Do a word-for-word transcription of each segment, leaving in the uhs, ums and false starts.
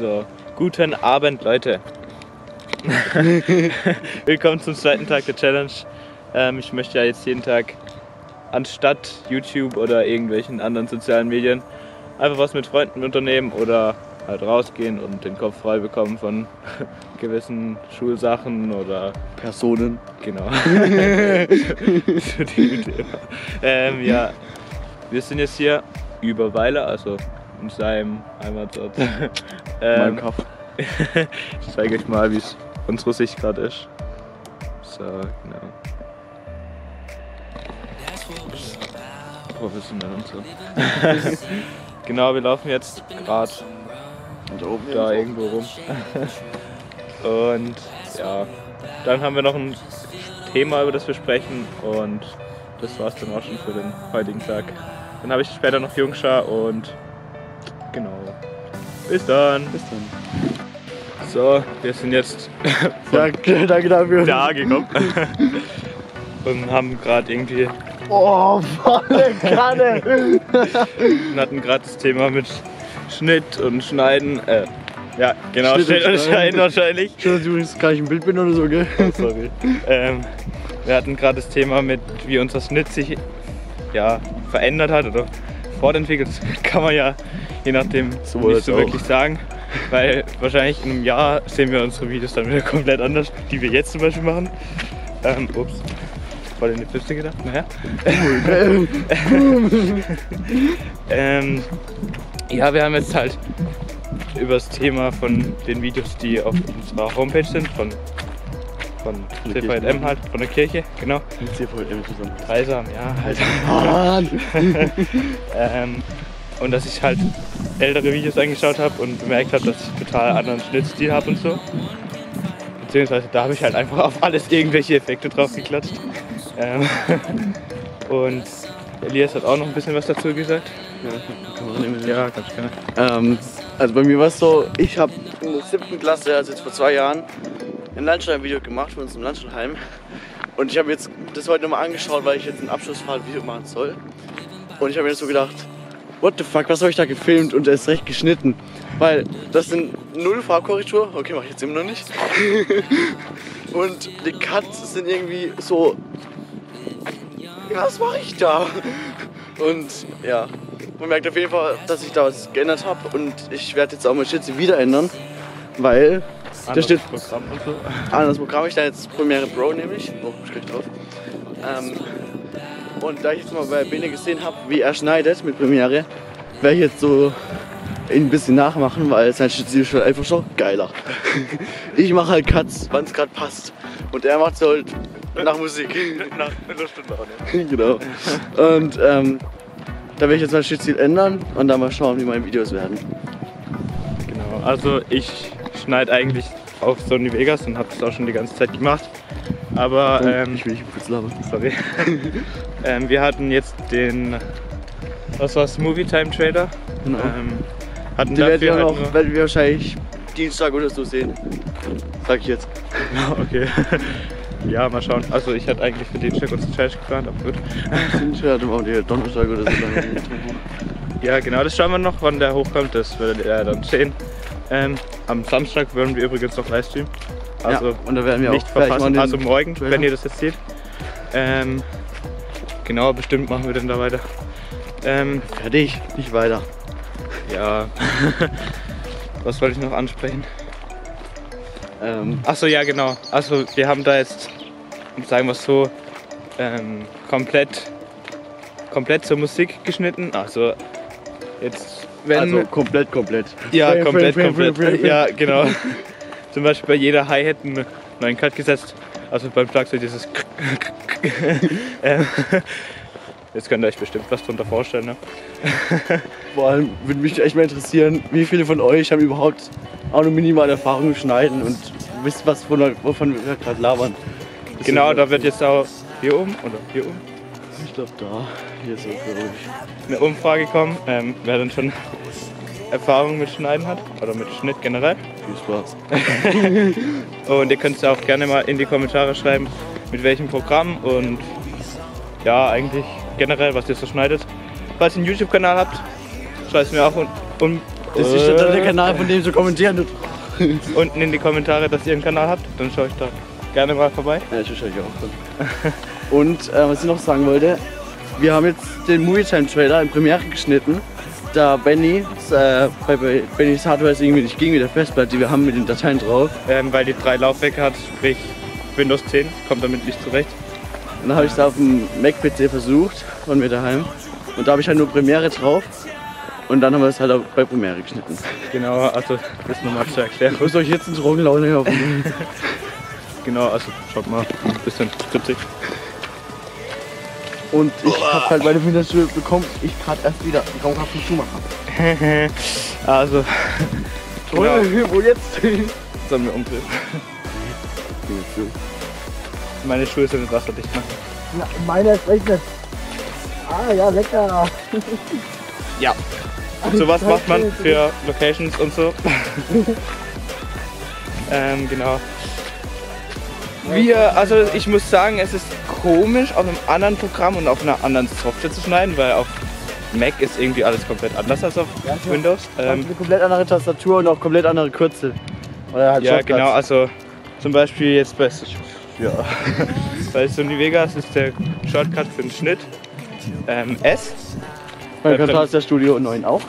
So, guten Abend, Leute. Willkommen zum zweiten Tag der Challenge. Ähm, ich möchte ja jetzt jeden Tag anstatt YouTube oder irgendwelchen anderen sozialen Medien einfach was mit Freunden unternehmen oder halt rausgehen und den Kopf frei bekommen von gewissen Schulsachen oder Personen. Genau. So die ähm, ja, wir sind jetzt hier über Weiler, also in seinem Heimatort. ähm, mein Kopf. Ich zeige euch mal, wie es unsere Sicht gerade ist. So, genau. Professionell und so. Genau, wir laufen jetzt gerade da irgendwo rum. Und ja, dann haben wir noch ein Thema, über das wir sprechen. Und das war's dann auch schon für den heutigen Tag. Dann habe ich später noch Jungschar und genau. Bis dann. Bis dann. So, wir sind jetzt danke, danke dafür. Da gekommen. Und haben gerade irgendwie. Oh, volle Kanne! Wir hatten gerade das Thema mit Schnitt und Schneiden. Äh, ja, genau, Schnitt, Schnitt und Schneiden, Schneiden wahrscheinlich. Schön, dass ich übrigens gar nicht im Bild bin oder so, gell? Oh, sorry. ähm, wir hatten gerade das Thema mit, wie unser Schnitt sich ja, verändert hat oder fortentwickelt. Das kann man ja je nachdem so nicht so wirklich sagen. Weil wahrscheinlich in einem Jahr sehen wir unsere Videos dann wieder komplett anders, die wir jetzt zum Beispiel machen. Ähm, ups. Voll in die Piste gedacht, naja. ähm, ja, wir haben jetzt halt über das Thema von den Videos, die auf unserer Homepage sind, von, von C V M halt, von der Kirche, genau. Mit C V M zusammen. Dreisam, ja, halt. ähm, und dass ich halt ältere Videos angeschaut habe und bemerkt habe, dass ich total anderen Schnittstil habe und so. Beziehungsweise da habe ich halt einfach auf alles irgendwelche Effekte drauf geklatscht. Ähm, und Elias hat auch noch ein bisschen was dazu gesagt. Ja, ganz gerne. Ähm, also bei mir war es so, ich habe in der siebten Klasse, also jetzt vor zwei Jahren, ein Landscheinvideo gemacht für uns im Landscheinheim. Und ich habe jetzt das heute nochmal angeschaut, weil ich jetzt ein Abschlussfahrtvideo machen soll. Und ich habe mir so gedacht, what the fuck, was habe ich da gefilmt und erst recht geschnitten? Weil das sind null Farbkorrektur, okay, mache ich jetzt immer noch nicht. Und die Cuts sind irgendwie so, was mache ich da? Und ja, man merkt auf jeden Fall, dass ich da was geändert habe und ich werde jetzt auch mal Schnitte wieder ändern, weil da steht Programm und so. Anderes Programm, ich da jetzt Premiere Pro nämlich, oh, schlecht drauf. Ähm, und da ich jetzt mal bei Bene gesehen habe, wie er schneidet mit Premiere, werde ich jetzt so ein bisschen nachmachen, weil sein Schnittstil ist einfach schon geiler. Ich mache halt Cuts, wann es gerade passt. Und er macht es halt nach Musik. Nach einer Stunde auch nicht. Genau. Und ähm, da werde ich jetzt mein Schnittstil ändern und dann mal schauen, wie meine Videos werden. Genau, also ich schneide eigentlich auf Sony Vegas und habe das auch schon die ganze Zeit gemacht. Aber ähm, ich will nicht kurz labern. Sorry. ähm, wir hatten jetzt den, was war's, Movie Time Trailer. Genau. Ähm, Hatten die werden wir, halt auch, werden wir wahrscheinlich Dienstag oder so sehen. Sag ich jetzt. Okay. Ja, mal schauen. Also ich hatte eigentlich für Dienstag unseren Trash geplant, aber gut. Dienstag hatten wir auch die Donnerstag oder so. Ja genau, das schauen wir noch, wann der hochkommt. Das werdet ihr dann sehen. Ähm, am Samstag werden wir übrigens noch livestreamen. Also ja, und da werden wir nicht auch verpassen. Also morgen, Trailer, wenn ihr das jetzt seht. Ähm, genau, bestimmt machen wir dann da weiter. Ähm, Fertig, nicht weiter. Ja, was wollte ich noch ansprechen? Ähm. Achso, ja genau. Also wir haben da jetzt, sagen wir es so, ähm, komplett, komplett zur Musik geschnitten. Also jetzt, wenn... Also komplett, komplett. Ja, ja komplett, film, komplett. Film, film, film. Ja, genau. Zum Beispiel bei jeder Hi-Hat einen neuen Cut gesetzt. Also beim Schlagzeug dieses... ähm, Jetzt könnt ihr euch bestimmt was darunter vorstellen, ne? Vor allem würde mich echt mal interessieren, wie viele von euch haben überhaupt auch nur minimale Erfahrung im Schneiden und wisst, was von, wovon wir gerade labern. Das genau, da wird jetzt auch hier oben oder hier oben? Ich glaube da, hier ist auch, glaube ich, eine Umfrage kommen, ähm, wer dann schon Erfahrung mit Schneiden hat oder mit Schnitt generell. Viel Spaß. Und ihr könnt es auch gerne mal in die Kommentare schreiben, mit welchem Programm und ja, eigentlich generell, was ihr so schneidet. Falls ihr einen YouTube-Kanal habt, schreibt es mir auch un un Das ist dann der Kanal, von dem sie kommentieren. Unten in die Kommentare, dass ihr einen Kanal habt, dann schaue ich da gerne mal vorbei. Ja, ich schaue euch auch. Und äh, was ich noch sagen wollte, wir haben jetzt den Movie Time Trailer in Premiere geschnitten, da Benny, äh, bei Bennys Hardware ist irgendwie nicht ging mit der Festplatte, die wir haben mit den Dateien drauf. Ähm, weil die drei Laufwerke hat, sprich Windows zehn, kommt damit nicht zurecht. Und dann habe ich es auf dem Mac P C versucht, von mir daheim. Und da habe ich halt nur Premiere drauf. Und dann haben wir es halt auch bei Premiere geschnitten. Genau, also das nochmal zur Erklärung. Ich muss euch jetzt ins Roggenlaune laufen. Genau, also schaut mal, ein bisschen kritzig. Und ich hab halt meine Winterstimme bekommen, ich gerade erst wieder kaum auf den Schuhmacher. Also, genau. Wo jetzt? Sollen wir umdrehen? Meine Schuhe sind mit Wasser dicht machen. Ja, meine ist echt nicht. Ah ja, lecker. Ja, so was macht man für Locations und so. ähm, genau. Wir, also ich muss sagen, es ist komisch, auf einem anderen Programm und auf einer anderen Software zu schneiden, weil auf Mac ist irgendwie alles komplett anders als auf ja, Windows. Ähm, eine komplett andere Tastatur und auch komplett andere Kürzel. Oder halt ja, genau, also zum Beispiel jetzt bei, ja. bei Sony Vegas ist der Shortcut für den Schnitt ähm, S. Bei Camtasia Studio neun auch.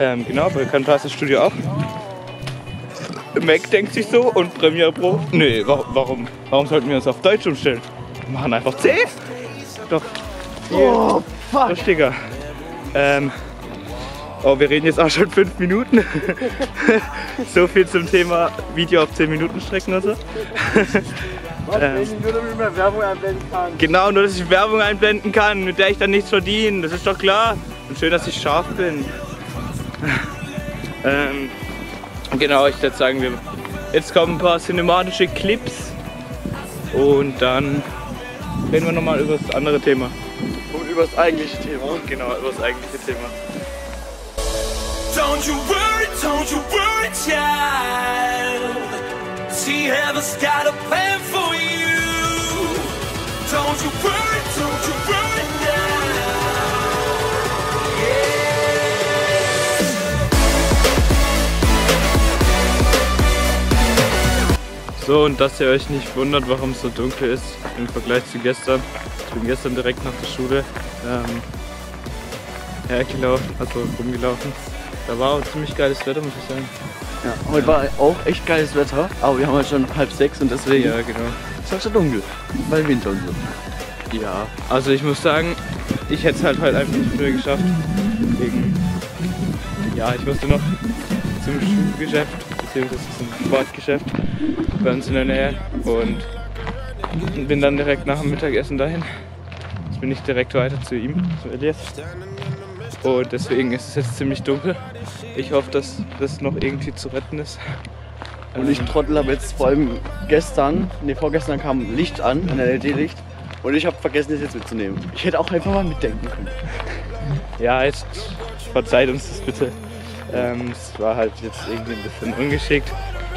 Ähm, genau, bei Camtasia Studio auch. Mac denkt sich so und Premiere Pro. Nee, wa warum? Warum sollten wir uns auf Deutsch umstellen? Wir machen einfach C. Doch. Oh, fuck. Richtiger. Ähm. Oh, wir reden jetzt auch schon fünf Minuten. So viel zum Thema Video auf zehn Minuten Strecken und so. Was, wenn ich nur damit mehr Werbung einblenden kann? Genau, nur dass ich Werbung einblenden kann, mit der ich dann nichts verdiene. Das ist doch klar. Und schön, dass ich scharf bin. ähm, genau, ich würde sagen, wir jetzt kommen ein paar cinematische Clips und dann reden wir nochmal über das andere Thema. Und über das eigentliche Thema. Genau, über das eigentliche Thema. Don't you worry, don't you worry, child. She has got a plan for you. Don't you worry, don't you worry now. Yeah. So, und dass ihr euch nicht wundert, warum es so dunkel ist im Vergleich zu gestern. Ich bin gestern direkt nach der Schule ähm, hergelaufen, also rumgelaufen. Da war auch ziemlich geiles Wetter, muss ich sagen. Ja, heute war auch echt geiles Wetter, aber wir haben halt schon halb sechs und deswegen ja, genau. Ist halt schon dunkel, weil Winter und so. Ja, also ich muss sagen, ich hätte es halt heute einfach nicht früher geschafft. Deswegen, ja, ich musste noch zum Schuhgeschäft, beziehungsweise zum Sportgeschäft bei uns in der Nähe und bin dann direkt nach dem Mittagessen dahin. Jetzt bin ich direkt weiter zu ihm, zu Elias. Und deswegen ist es jetzt ziemlich dunkel. Ich hoffe, dass das noch irgendwie zu retten ist. Und ich trottel habe jetzt vor allem gestern, ne vorgestern kam Licht an, ein L E D-Licht. Und ich habe vergessen, das jetzt mitzunehmen. Ich hätte auch einfach mal mitdenken können. Ja, jetzt verzeiht uns das bitte. Ähm, es war halt jetzt irgendwie ein bisschen ungeschickt.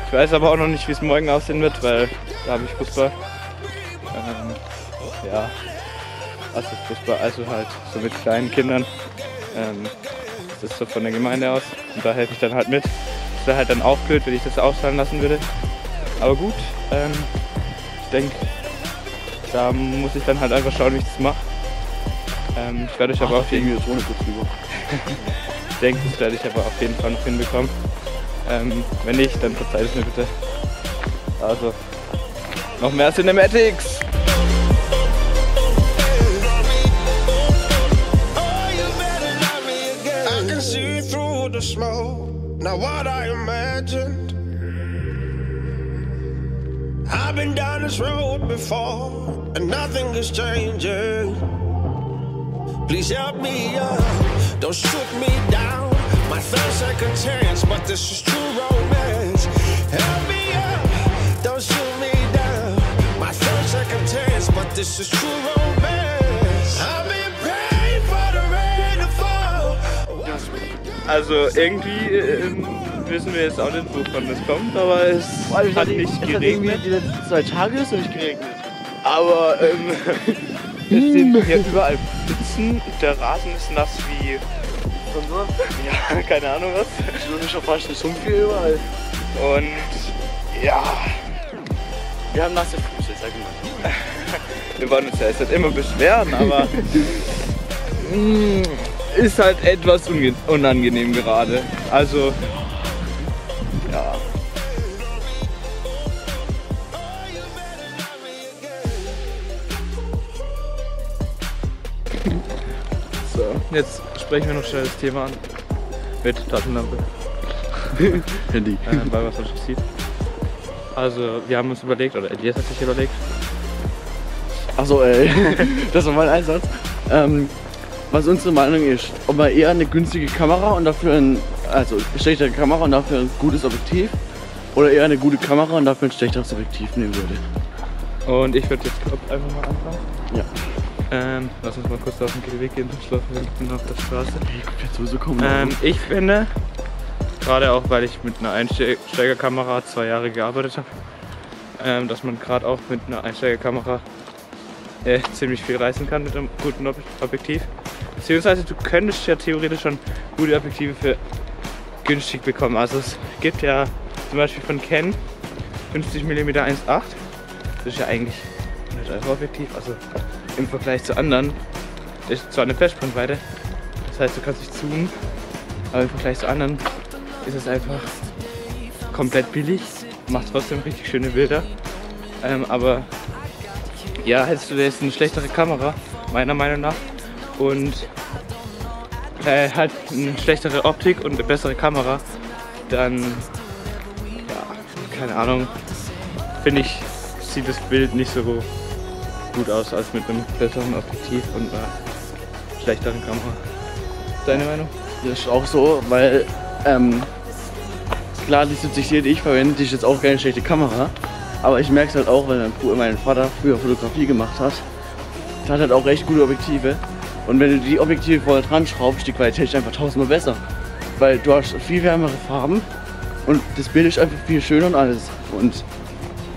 Ich weiß aber auch noch nicht, wie es morgen aussehen wird, weil da habe ich Fußball. Ähm, ja, also Fußball, also halt so mit kleinen Kindern. Ähm, das ist so von der Gemeinde aus und da helfe ich dann halt mit. Das wäre halt dann auch blöd, wenn ich das ausfallen lassen würde. Aber gut, ähm, ich denke, da muss ich dann halt einfach schauen, wie ich das mache. Ähm, ich werde euch aber auf jeden Fall Ich denke, das werde ich aber auf jeden Fall noch hinbekommen. Ähm, wenn nicht, dann verzeiht es mir bitte. Also, noch mehr Cinematics! Now what I imagined, I've been down this road before and nothing is changing. Please help me up, don't shoot me down. My third second chance, but this is true romance. Help me up, don't shoot me down. My third second chance, but this is true romance. I've been praying for the rain to fall. Also irgendwie äh, wissen wir jetzt auch nicht, wovon das kommt, aber es also hat nicht es geregnet. Hat die letzten zwei Tage ist nicht geregnet. Aber ähm, es sind hier überall Pfützen, der Rasen ist nass wie und so. Ja, keine Ahnung was. Ich würde schon fast nicht so viel überall. Und ja, wir haben nasse Füße, sag ich mal. Wir waren uns ja erst halt immer beschweren, aber ist halt etwas unangenehm gerade. Also ja. So, jetzt sprechen wir noch schnell das Thema an. Mit Taschenlampe. Handy. Äh, weil man es nicht sieht. Also wir haben uns überlegt, oder Elias hat sich überlegt. Achso, ey, das war mein Einsatz. Ähm, was unsere Meinung ist, ob man eher eine günstige Kamera und dafür ein, also eine schlechtere Kamera und dafür ein gutes Objektiv, oder eher eine gute Kamera und dafür ein schlechteres Objektiv nehmen würde. Und ich würde jetzt einfach mal anfangen. Ja. Ähm, lass uns mal kurz auf den Weg gehen, dann schlafen wir hinten auf der Straße. Ich guck jetzt sowieso kaum mehr. Ähm, ich finde, gerade auch weil ich mit einer Einsteigerkamera zwei Jahre gearbeitet habe, ähm, dass man gerade auch mit einer Einsteigerkamera Äh, ziemlich viel reißen kann mit einem guten Ob Objektiv. Beziehungsweise du könntest ja theoretisch schon gute Objektive für günstig bekommen. Also es gibt ja zum Beispiel von Canon fünfzig Millimeter eins Komma acht. Das ist ja eigentlich ein Euro-Objektiv. Also im Vergleich zu anderen ist zwar eine Flashbrennweite, das heißt du kannst dich zoomen, aber im Vergleich zu anderen ist es einfach komplett billig. Macht trotzdem richtig schöne Bilder. Ähm, aber ja, hättest du jetzt eine schlechtere Kamera, meiner Meinung nach, und äh, halt eine schlechtere Optik und eine bessere Kamera, dann, ja, keine Ahnung, finde ich, sieht das Bild nicht so gut aus als mit einem besseren Objektiv und einer schlechteren Kamera. Deine Meinung? Das ist auch so, weil, ähm, klar, die siebzig D, die ich verwende, die ist jetzt auch keine schlechte Kamera. Aber ich merke es halt auch, weil mein Bruder, mein Vater früher Fotografie gemacht hat. Der hat halt auch recht gute Objektive. Und wenn du die Objektive vorher dran schraubst, die Qualität ist einfach tausendmal besser. Weil du hast viel wärmere Farben und das Bild ist einfach viel schöner und alles. Und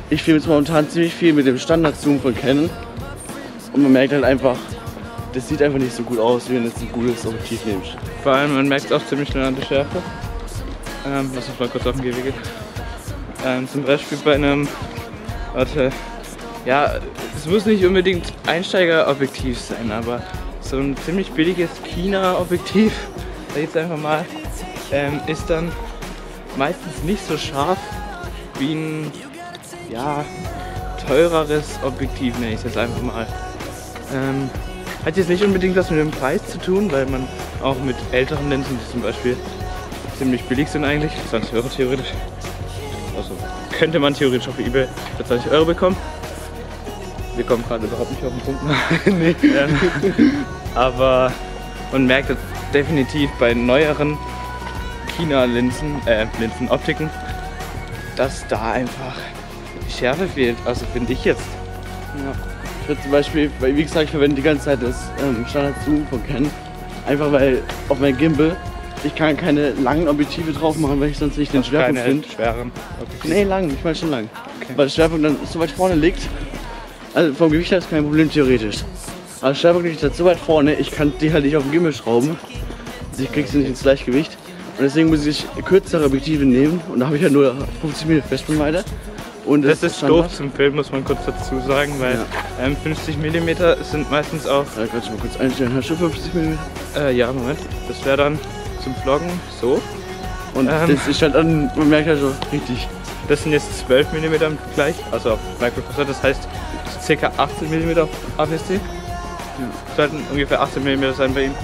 ich filme jetzt momentan ziemlich viel mit dem Standard-Zoom von Canon. Und man merkt halt einfach, das sieht einfach nicht so gut aus, wie wenn du jetzt ein gutes Objektiv nimmst. Vor allem, man merkt es auch ziemlich schnell an der Schärfe. Ähm, lass uns mal kurz auf den Gehweg gehen. Ähm, zum Beispiel bei einem, warte, ja, es muss nicht unbedingt Einsteigerobjektiv sein, aber so ein ziemlich billiges China-Objektiv, da jetzt einfach mal, ähm, ist dann meistens nicht so scharf wie ein, ja, teureres Objektiv, nenne ich es jetzt einfach mal. Ähm, hat jetzt nicht unbedingt was mit dem Preis zu tun, weil man auch mit älteren Linsen, die zum Beispiel ziemlich billig sind eigentlich, zwanzig Euro theoretisch, also könnte man theoretisch auf eBay für zwanzig Euro bekommen. Wir kommen gerade überhaupt nicht auf den Punkt. Nee. ähm, aber man merkt das definitiv bei neueren China-Linsen, äh, Linsenoptiken, dass da einfach die Schärfe fehlt. Also finde ich jetzt. Ja. Ich würde zum Beispiel, weil, wie gesagt, ich verwende die ganze Zeit das ähm, Standard-Zoom von Canon. Einfach weil auf mein Gimbal, ich kann keine langen Objektive drauf machen, weil ich sonst nicht den Schwerpunkt finde. Schweren Objektive. Nee, lang, ich meine schon lang. Okay. Weil der Schwerpunkt dann so weit vorne liegt. Also vom Gewicht her ist kein Problem theoretisch. Aber der Schwerpunkt liegt halt so weit vorne, ich kann die halt nicht auf den Gimbal schrauben. Also ich krieg sie nicht ins Gleichgewicht. Und deswegen muss ich kürzere Objektive nehmen. Und da habe ich ja halt nur fünfzig Millimeter Festbrennweite. Und das, das ist Standard. Doof zum Film, muss man kurz dazu sagen, weil ja. ähm, fünfzig Millimeter sind meistens auch. Ja, kannst du mal kurz einstellen, hast du fünfzig Millimeter? Äh, ja, Moment. Das wäre dann zum Vloggen, so. Und ähm, das ist halt an, man merkt halt so richtig. Das sind jetzt zwölf Millimeter im Vergleich, also auf Microprozessor, das heißt ca. achtzehn Millimeter auf A P S C. Sollten ungefähr achtzehn Millimeter sein bei ihm.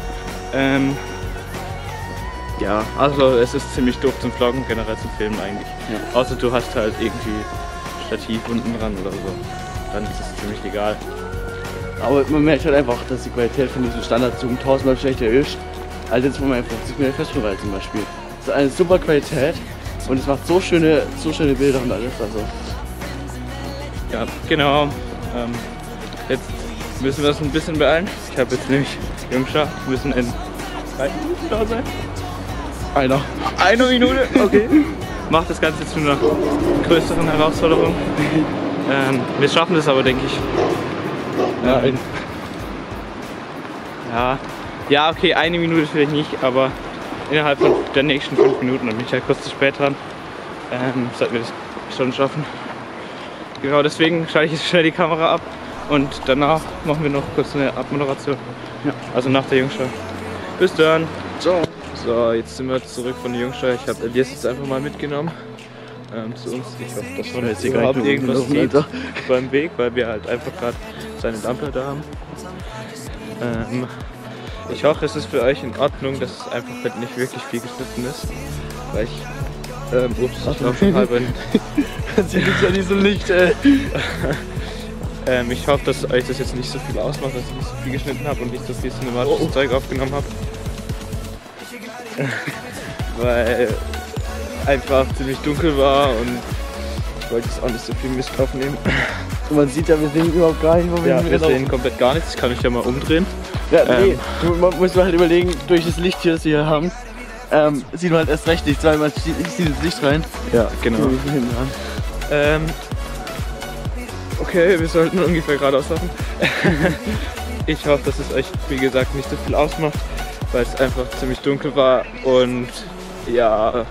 Ähm, ja, also es ist ziemlich doof zum Vloggen, generell zum Filmen eigentlich. Ja. Außer du hast halt irgendwie Stativ unten dran oder so. Dann ist es ziemlich egal. Aber man merkt halt einfach, dass die Qualität von diesem Standard-Zoom tausendmal schlechter ist. Also jetzt von meinem fünfzig Millimeter Festbrennweite zum Beispiel. Das ist eine super Qualität und es macht so schöne, so schöne Bilder und alles. Also. Ja, genau. Ähm, jetzt müssen wir uns ein bisschen beeilen. Ich habe jetzt nämlich Jungschar, müssen in drei Minuten da sein. Einer. Eine Minute, okay. Macht das Ganze zu einer größeren Herausforderung. Ähm, wir schaffen das aber, denke ich. Ähm, ja. Ja, okay, eine Minute vielleicht nicht, aber innerhalb von der nächsten fünf Minuten, dann bin ich halt kurz zu spät dran, ähm, sollten wir das schon schaffen. Genau, deswegen schalte ich jetzt schnell die Kamera ab und danach machen wir noch kurz eine Abmoderation. Ja. Also nach der Jungschar. Bis dann. Ciao. So, jetzt sind wir zurück von der Jungschar. Ich habe Elias jetzt einfach mal mitgenommen ähm, zu uns. Ich hoffe, das war jetzt überhaupt irgendwas Meter beim Weg, weil wir halt einfach gerade seine Lampe da haben. Ähm, Ich hoffe, es ist für euch in Ordnung, dass es einfach halt nicht wirklich viel geschnitten ist, weil ich, ähm, ups, ich laufe schon halb in. Jetzt gibt's ja nicht so Licht, ey. ähm, ich hoffe, dass euch das jetzt nicht so viel ausmacht, dass ich nicht so viel geschnitten habe und nicht so viel cinematisches oh. Zeug aufgenommen habe. Weil einfach ziemlich dunkel war und ich wollte jetzt auch nicht so viel Mist aufnehmen. Und man sieht ja, wir sehen überhaupt gar nicht, wo wir sind. Ja, wir sehen komplett gar nichts, ich kann mich ja mal umdrehen. Ja, nee, ähm, du, man muss man halt überlegen, durch das Licht hier, das wir hier haben, ähm, sieht man halt erst recht nichts, weil man sieht ins Licht rein. Ja, genau. Ähm, okay, wir sollten ungefähr geradeaus laufen. Ich hoffe, dass es euch, wie gesagt, nicht so viel ausmacht, weil es einfach ziemlich dunkel war und ja,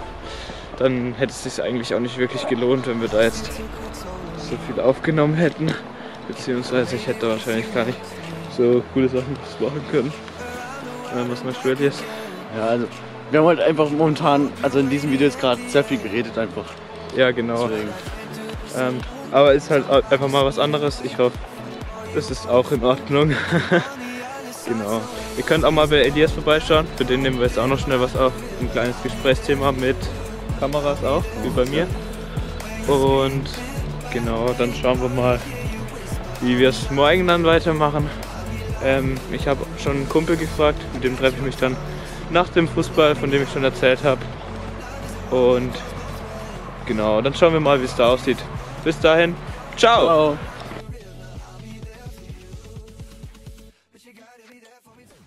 dann hätte es sich eigentlich auch nicht wirklich gelohnt, wenn wir da jetzt so viel aufgenommen hätten, beziehungsweise ich hätte wahrscheinlich gar nicht so coole Sachen machen können. Ähm, was meinst du jetzt? Ja, also wir haben halt einfach momentan, also in diesem Video ist gerade sehr viel geredet einfach. Ja, genau. Ähm, aber ist halt einfach mal was anderes. Ich hoffe, das ist auch in Ordnung. Genau. Ihr könnt auch mal bei Elias vorbeischauen. Für den nehmen wir jetzt auch noch schnell was auf. Ein kleines Gesprächsthema mit Kameras auch, wie bei mir. Und genau, dann schauen wir mal, wie wir es morgen dann weitermachen. Ähm, ich habe schon einen Kumpel gefragt, mit dem treffe ich mich dann nach dem Fußball, von dem ich schon erzählt habe. Und genau, dann schauen wir mal, wie es da aussieht. Bis dahin, ciao! Ciao.